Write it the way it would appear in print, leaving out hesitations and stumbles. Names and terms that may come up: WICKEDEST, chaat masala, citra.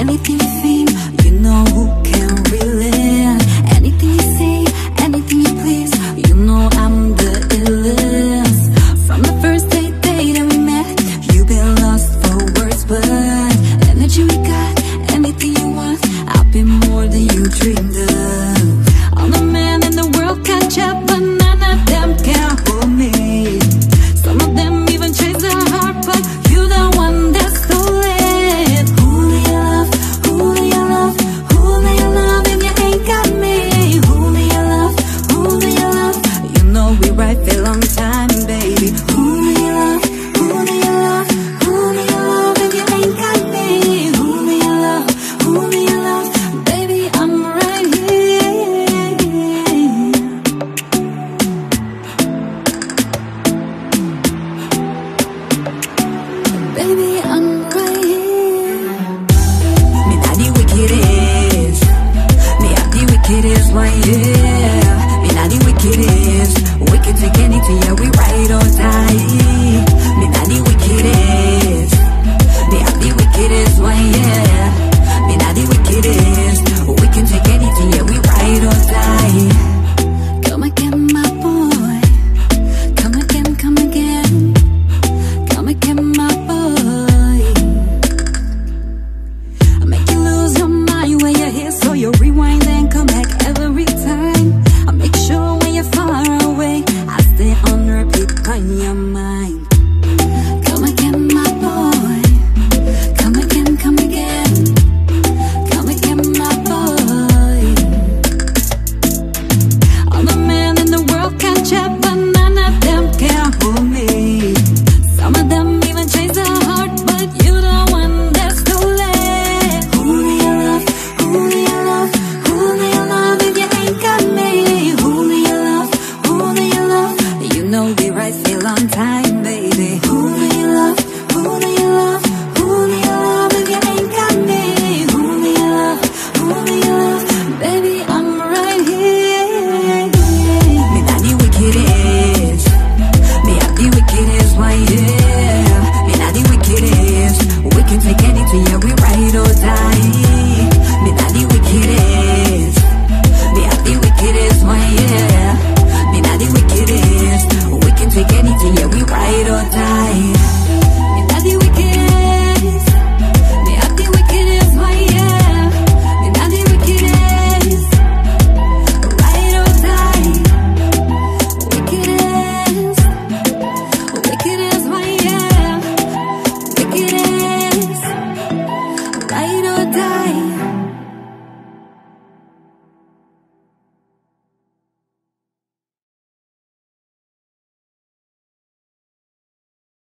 anything you seem, you know who can reel it in. Anything you say, anything you please, you know I'm the illest. From the first day that we met, you've been lost for words, but energy we got, anything you want, I'll be more than you dreamed of. All the men in the world can chat, but none of them can hold me. Some of them even chase their heart, but you're the one that stole it. Me not the wickedest one, yeah.